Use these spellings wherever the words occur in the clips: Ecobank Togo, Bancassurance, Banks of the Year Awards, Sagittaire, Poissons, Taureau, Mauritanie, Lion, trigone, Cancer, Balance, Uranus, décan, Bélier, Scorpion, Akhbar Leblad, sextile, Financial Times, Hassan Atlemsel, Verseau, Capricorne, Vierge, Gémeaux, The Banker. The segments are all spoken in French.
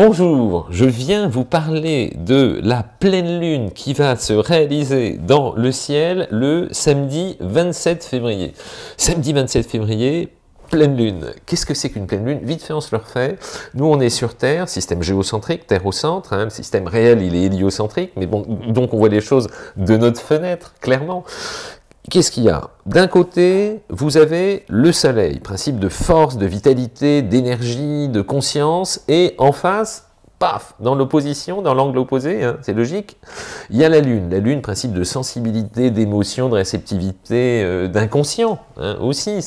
Bonjour, je viens vous parler de la pleine lune qui va se réaliser dans le ciel le samedi 27 février. Samedi 27 février, pleine lune. Qu'est-ce que c'est qu'une pleine lune? Vite fait, on se le refait. Nous, on est sur Terre, système géocentrique, Terre au centre, hein, le système réel, il est héliocentrique, mais bon, donc on voit les choses de notre fenêtre, clairement. Qu'est-ce qu'il y a? D'un côté, vous avez le soleil, principe de force, de vitalité, d'énergie, de conscience, et en face, paf, dans l'opposition, dans l'angle opposé, hein, c'est logique, il y a la lune, principe de sensibilité, d'émotion, de réceptivité, d'inconscient, hein, aussi.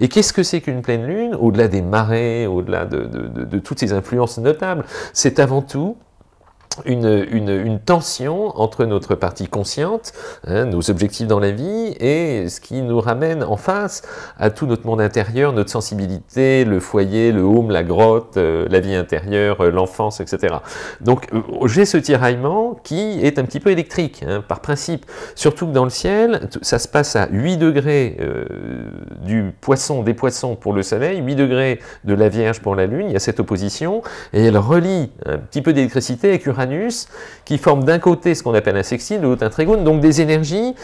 Et qu'est-ce que c'est qu'une pleine lune? Au-delà des marées, au-delà de toutes ces influences notables, c'est avant tout une tension entre notre partie consciente, hein, nos objectifs dans la vie, et ce qui nous ramène en face à tout notre monde intérieur, notre sensibilité, le foyer, le home, la grotte, la vie intérieure, l'enfance, etc. Donc j'ai ce tiraillement qui est un petit peu électrique, hein, par principe. Surtout que dans le ciel, ça se passe à 8 degrés des poissons pour le soleil, 8 degrés de la Vierge pour la Lune, il y a cette opposition, et elle relie un petit peu d'électricité avec Uranus, qui forme d'un côté ce qu'on appelle un sextile, de l'autre un trigone, donc des énergies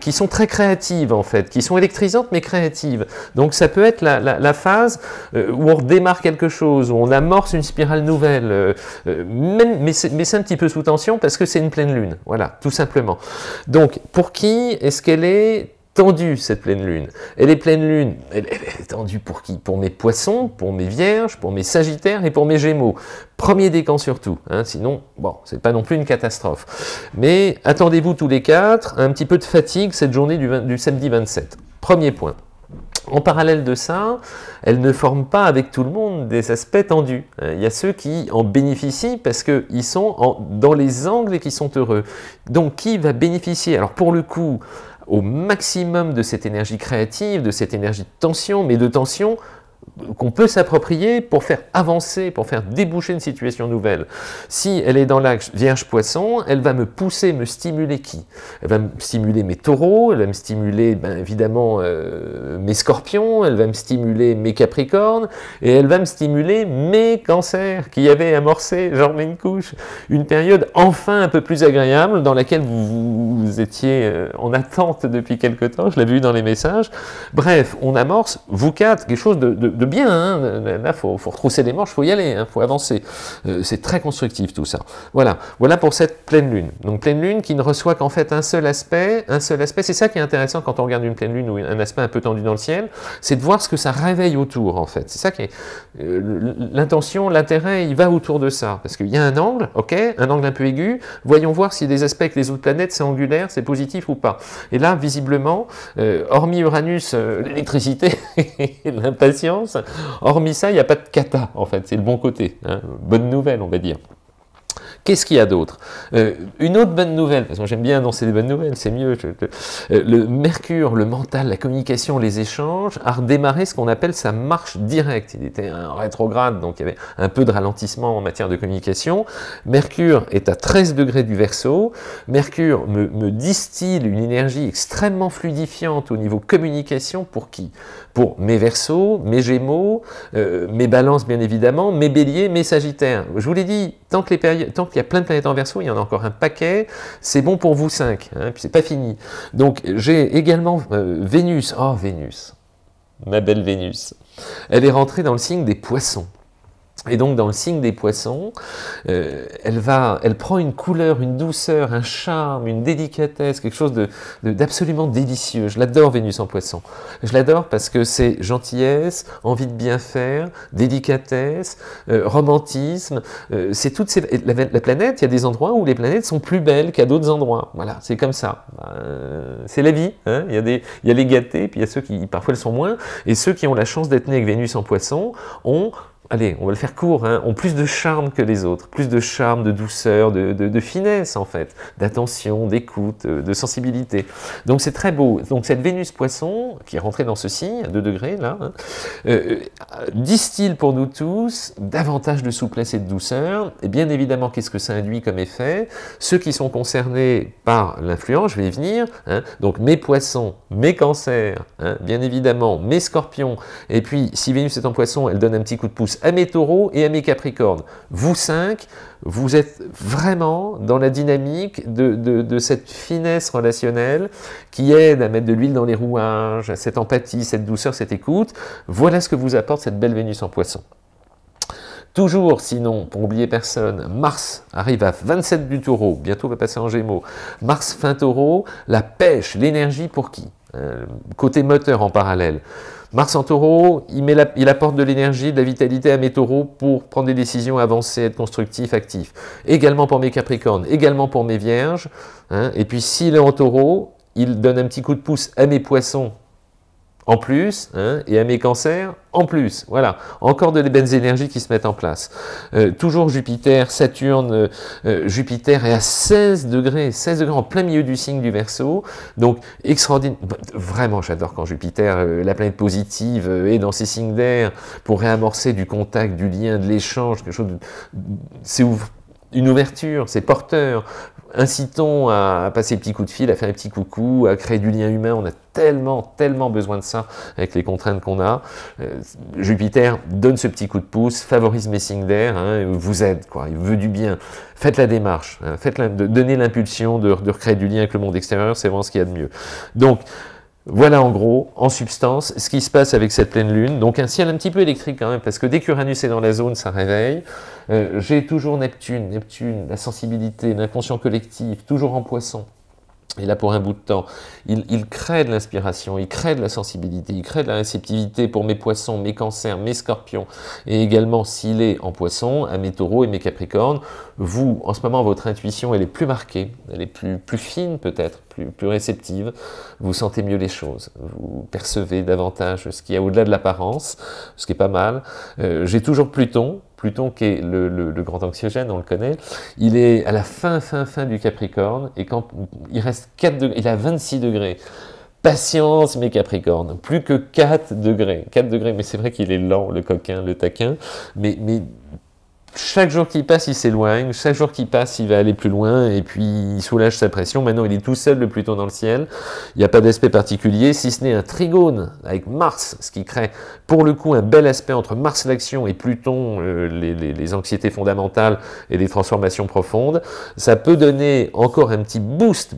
qui sont très créatives en fait, qui sont électrisantes mais créatives. Donc ça peut être la phase où on redémarre quelque chose, où on amorce une spirale nouvelle, mais c'est un petit peu sous tension parce que c'est une pleine lune, voilà, tout simplement. Donc pour qui est-ce qu'elle est tendue, cette pleine lune? Elle est pleine lune, elle est tendue pour qui? Pour mes poissons, pour mes vierges, pour mes sagittaires et pour mes gémeaux. Premier décan surtout, hein, sinon, bon, c'est pas non plus une catastrophe. Mais attendez-vous tous les quatre un petit peu de fatigue cette journée du samedi 27. Premier point. En parallèle de ça, elle ne forme pas avec tout le monde des aspects tendus. Il y a ceux qui en bénéficient parce qu'ils sont dans les angles et qui sont heureux. Donc, qui va bénéficier? Alors, pour le coup, au maximum de cette énergie créative, de cette énergie de tension, mais de tension qu'on peut s'approprier pour faire avancer, pour faire déboucher une situation nouvelle. Si elle est dans l'axe Vierge-Poisson, elle va me pousser, me stimuler qui? Elle va me stimuler mes taureaux, elle va me stimuler évidemment mes scorpions, elle va me stimuler mes capricornes, et elle va me stimuler mes cancers qui avaient amorcé, j'en remets une couche, une période enfin un peu plus agréable dans laquelle vous étiez en attente depuis quelque temps, je l'avais vu dans les messages. Bref, on amorce, vous quatre, quelque chose de bien, hein. Là, faut retrousser les manches, faut y aller, hein, faut avancer. C'est très constructif tout ça. Voilà pour cette pleine lune. Donc pleine lune qui ne reçoit qu'en fait un seul aspect. C'est ça qui est intéressant quand on regarde une pleine lune ou un aspect un peu tendu dans le ciel, c'est de voir ce que ça réveille autour en fait. C'est ça qui est l'intention, l'intérêt, il va autour de ça parce qu'il y a un angle, ok, un angle un peu aigu. Voyons voir s'il y a des aspects avec les autres planètes, c'est angulaire, c'est positif ou pas. Et là, visiblement, hormis Uranus, l'électricité, l'impatience. Hormis ça, il n'y a pas de cata, en fait, c'est le bon côté, hein. Bonne nouvelle, on va dire. Qu'est-ce qu'il y a d'autre? Une autre bonne nouvelle, parce que j'aime bien annoncer des bonnes nouvelles, c'est mieux. Le Mercure, le mental, la communication, les échanges, a redémarré ce qu'on appelle sa marche directe. Il était en rétrograde, donc il y avait un peu de ralentissement en matière de communication. Mercure est à 13 degrés du Verseau. Mercure me distille une énergie extrêmement fluidifiante au niveau communication pour qui? Pour mes Verseaux, mes Gémeaux, mes Balances bien évidemment, mes Béliers, mes Sagittaires. Je vous l'ai dit, tant qu'il y a plein de planètes en Verseau, il y en a encore un paquet, c'est bon pour vous 5, hein, puis c'est pas fini. Donc j'ai également Vénus, oh Vénus, ma belle Vénus, elle est rentrée dans le signe des Poissons. Et donc dans le signe des Poissons, elle prend une couleur, une douceur, un charme, une délicatesse, quelque chose d'absolument délicieux. Je l'adore Vénus en Poissons. Je l'adore parce que c'est gentillesse, envie de bien faire, délicatesse, romantisme. C'est toutes ces la planète. Il y a des endroits où les planètes sont plus belles qu'à d'autres endroits. Voilà, c'est comme ça. C'est la vie, hein. Il y a les gâtés, puis il y a ceux qui parfois le sont moins, et ceux qui ont la chance d'être nés avec Vénus en Poissons ont, allez, on va le faire court, hein, ont plus de charme que les autres, plus de charme, de douceur, de finesse en fait, d'attention, d'écoute, de sensibilité. Donc c'est très beau. Donc cette Vénus Poisson, qui est rentrée dans ceci, à 2 degrés là, hein, distille pour nous tous davantage de souplesse et de douceur. Et bien évidemment, qu'est-ce que ça induit comme effet? Ceux qui sont concernés par l'influence, je vais y venir, hein, donc mes poissons, mes cancers, hein, bien évidemment, mes scorpions, et puis si Vénus est en poisson, elle donne un petit coup de pouce à mes taureaux et à mes capricornes. Vous cinq, vous êtes vraiment dans la dynamique de cette finesse relationnelle qui aide à mettre de l'huile dans les rouages, à cette empathie, cette douceur, cette écoute. Voilà ce que vous apporte cette belle Vénus en Poisson. Toujours, sinon, pour oublier personne, Mars arrive à 27 du Taureau, bientôt va passer en Gémeaux. Mars fin Taureau, la pêche, l'énergie pour qui? Côté moteur en parallèle. Mars en Taureau, il apporte de l'énergie, de la vitalité à mes taureaux pour prendre des décisions avancées, être constructifs, actifs. Également pour mes capricornes, également pour mes vierges. Hein. Et puis s'il est en Taureau, il donne un petit coup de pouce à mes poissons en plus, hein, et à mes cancers en plus. Voilà, encore de belles énergies qui se mettent en place. Toujours Jupiter, Saturne, Jupiter est à 16 degrés en plein milieu du signe du Verseau. Donc, extraordinaire. Vraiment, j'adore quand Jupiter, la planète positive, est dans ces signes d'air pour réamorcer du contact, du lien, de l'échange, quelque chose de... C'est une ouverture, c'est porteur. Incitons à passer des petits coups de fil, à faire des petits coucous, à créer du lien humain. On a tellement besoin de ça avec les contraintes qu'on a. Jupiter donne ce petit coup de pouce, favorise mes signes d'air, hein, vous aide, quoi, il veut du bien. Faites la démarche, hein, donnez l'impulsion de recréer du lien avec le monde extérieur, c'est vraiment ce qu'il y a de mieux. Donc, voilà en gros, en substance, ce qui se passe avec cette pleine lune. Donc un ciel un petit peu électrique quand même, parce que dès qu'Uranus est dans la zone, ça réveille. J'ai toujours Neptune, la sensibilité, l'inconscient collectif, toujours en Poisson. Et là, pour un bout de temps, il crée de l'inspiration, il crée de la sensibilité, il crée de la réceptivité pour mes poissons, mes cancers, mes scorpions, et également, s'il est en Poisson, à mes taureaux et mes capricornes. Vous, en ce moment, votre intuition, elle est plus marquée, elle est plus fine peut-être, plus réceptive, vous sentez mieux les choses, vous percevez davantage ce qu'il y a au-delà de l'apparence, ce qui est pas mal. J'ai toujours Pluton qui est le grand anxiogène, on le connaît, il est à la fin du Capricorne, et quand il reste 4 degrés, il a 26 degrés. Patience mes Capricornes, plus que 4 degrés, mais c'est vrai qu'il est lent, le coquin, le taquin, mais chaque jour qui passe, il s'éloigne, chaque jour qui passe, il va aller plus loin, et puis il soulage sa pression. Maintenant, il est tout seul, le Pluton dans le ciel, il n'y a pas d'aspect particulier, si ce n'est un trigone avec Mars, ce qui crée pour le coup un bel aspect entre Mars l'action et Pluton, les anxiétés fondamentales et les transformations profondes. Ça peut donner encore un petit boost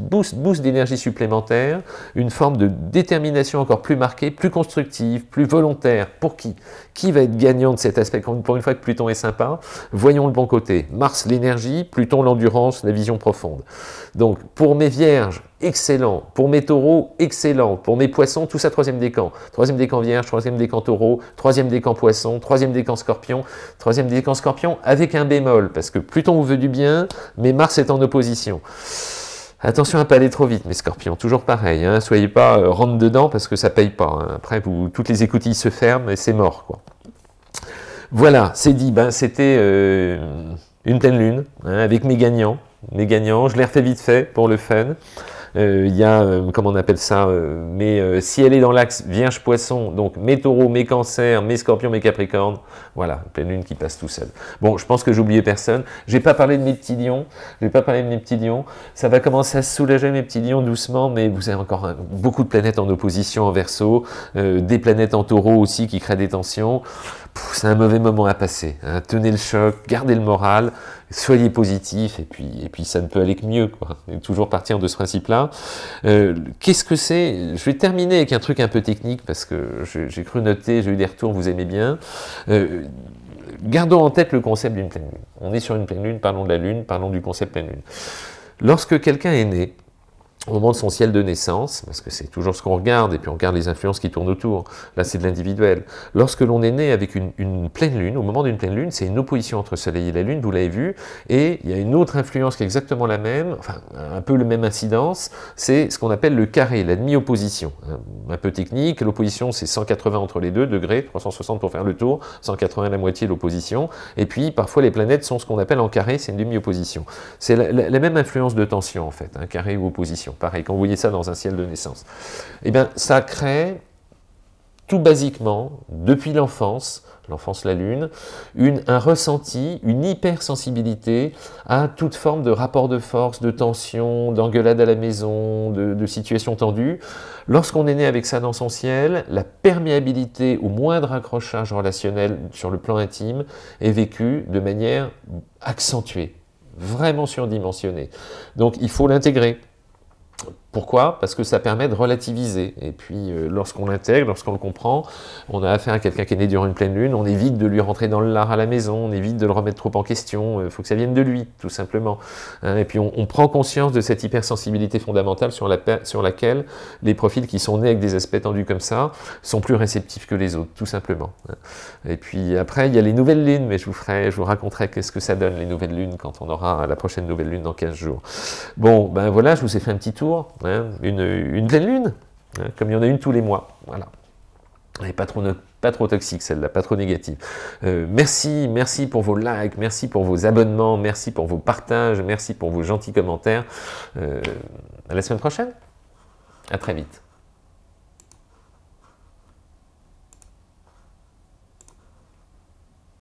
d'énergie supplémentaire, une forme de détermination encore plus marquée, plus constructive, plus volontaire. Pour qui va être gagnant de cet aspect? Pour une fois que Pluton est sympa, voyons le bon côté. Mars, l'énergie, Pluton, l'endurance, la vision profonde. Donc, pour mes vierges, excellent. Pour mes taureaux, excellent. Pour mes poissons, tout ça, troisième décan. Troisième décan vierge, troisième décan taureau, troisième décan poisson, troisième décan scorpion, avec un bémol, parce que Pluton vous veut du bien, mais Mars est en opposition. Attention à ne pas aller trop vite, mes scorpions, toujours pareil, hein, soyez pas rentre dedans, parce que ça paye pas, hein. Après, toutes les écoutilles se ferment et c'est mort, quoi. Voilà, c'est dit, ben, c'était une pleine lune, hein, avec mes gagnants. Je les refais vite fait pour le fun. Il y a, comment on appelle ça, si elle est dans l'axe Vierge-Poisson, donc mes taureaux, mes cancers, mes scorpions, mes capricornes, voilà, pleine lune qui passe tout seul. Bon, je pense que j'ai oublié personne, j'ai pas parlé de mes petits lions, ça va commencer à se soulager mes petits lions doucement, mais vous avez encore beaucoup de planètes en opposition en Verseau, des planètes en Taureau aussi qui créent des tensions. C'est un mauvais moment à passer, hein. Tenez le choc, gardez le moral, soyez positif, et puis ça ne peut aller que mieux, quoi. Et toujours partir de ce principe-là. Qu'est-ce que c'est? Je vais terminer avec un truc un peu technique, parce que j'ai cru noter, j'ai eu des retours, vous aimez bien. Gardons en tête le concept d'une pleine lune. On est sur une pleine lune, parlons de la lune, parlons du concept pleine lune. Lorsque quelqu'un est né, au moment de son ciel de naissance, parce que c'est toujours ce qu'on regarde, et puis on regarde les influences qui tournent autour, là c'est de l'individuel. Lorsque l'on est né avec une pleine lune, au moment d'une pleine lune, c'est une opposition entre le soleil et la lune, vous l'avez vu, et il y a une autre influence qui est exactement la même, enfin un peu le même incidence, c'est ce qu'on appelle le carré, la demi-opposition. Un peu technique, l'opposition c'est 180 entre les deux degrés, 360 pour faire le tour, 180 la moitié l'opposition, et puis parfois les planètes sont ce qu'on appelle en carré, c'est une demi-opposition. C'est la même influence de tension en fait, un carré ou opposition. Pareil, quand vous voyez ça dans un ciel de naissance, eh bien, ça crée tout basiquement, depuis l'enfance, la Lune, un ressenti, une hypersensibilité à toute forme de rapport de force, de tension, d'engueulade à la maison, de situation tendue. Lorsqu'on est né avec ça dans son ciel, la perméabilité au moindre accrochage relationnel sur le plan intime est vécue de manière accentuée, vraiment surdimensionnée. Donc il faut l'intégrer. Pourquoi? Parce que ça permet de relativiser. Et puis, lorsqu'on l'intègre, lorsqu'on le comprend, on a affaire à quelqu'un qui est né durant une pleine lune, on évite de lui rentrer dans le lard à la maison, on évite de le remettre trop en question, il faut que ça vienne de lui, tout simplement. Hein, et puis, on prend conscience de cette hypersensibilité fondamentale sur laquelle les profils qui sont nés avec des aspects tendus comme ça sont plus réceptifs que les autres, tout simplement. Et puis, après, il y a les nouvelles lunes, mais je vous raconterai qu'est-ce que ça donne, les nouvelles lunes, quand on aura la prochaine nouvelle lune dans 15 jours. Bon, ben voilà, je vous ai fait un petit tour. Une pleine lune, hein, comme il y en a une tous les mois, voilà. Elle n'est pas trop toxique celle-là, pas trop négative. Merci pour vos likes, merci pour vos abonnements, merci pour vos partages, merci pour vos gentils commentaires. À la semaine prochaine, à très vite.